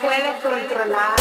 puede controlar.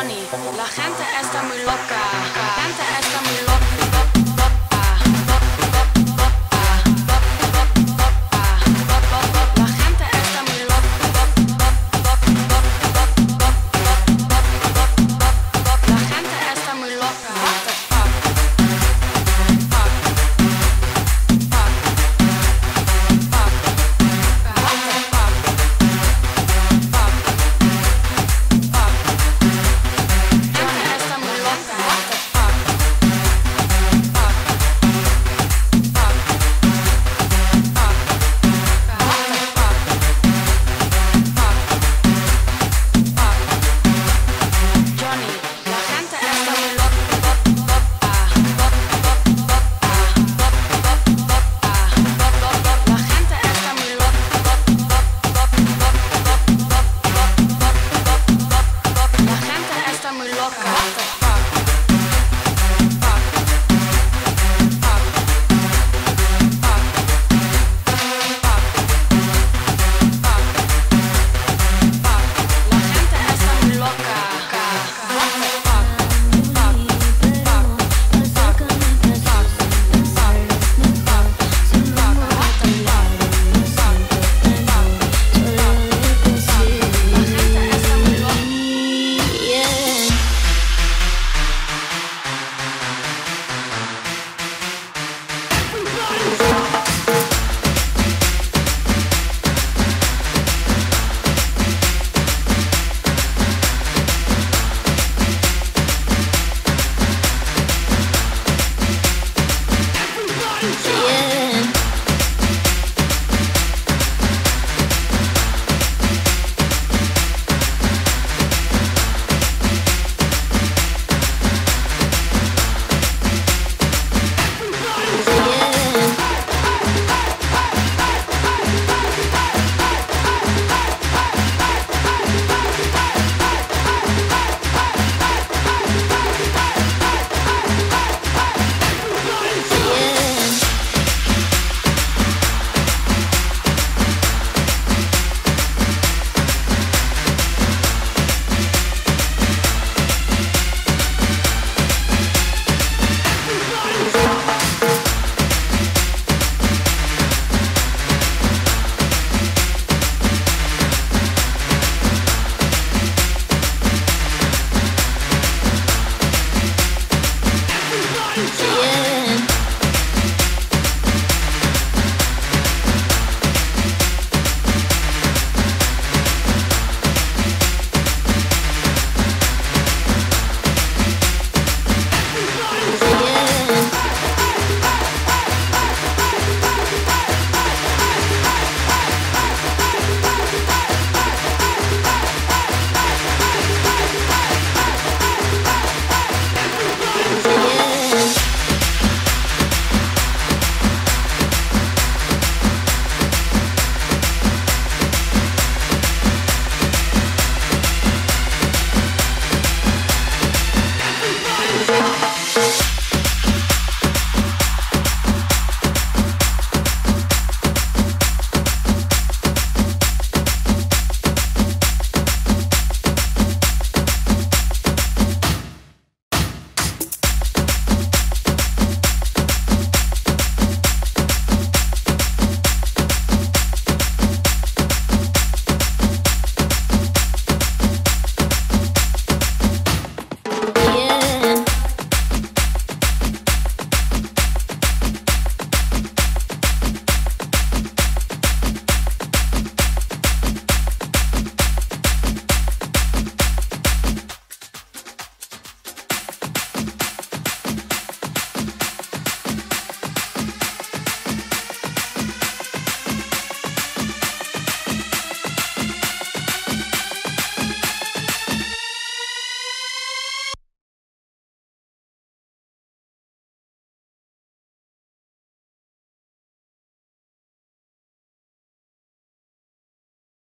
funny, la gente está muy loca.